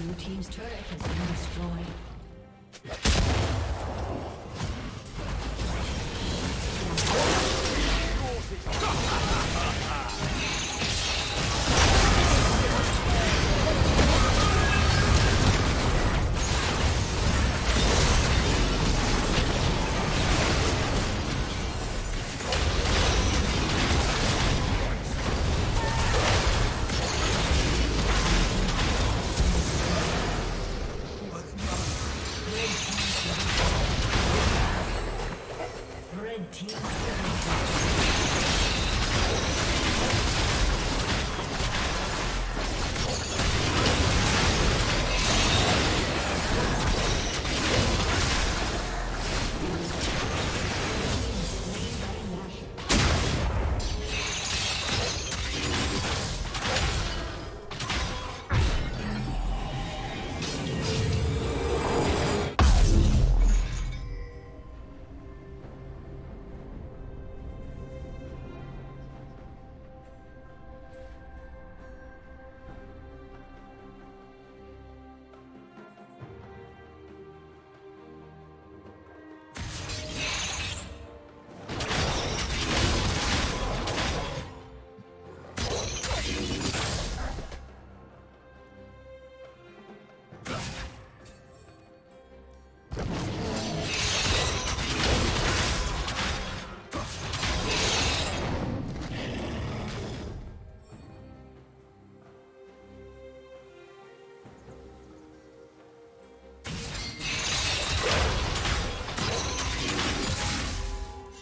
Blue team's turret has been destroyed.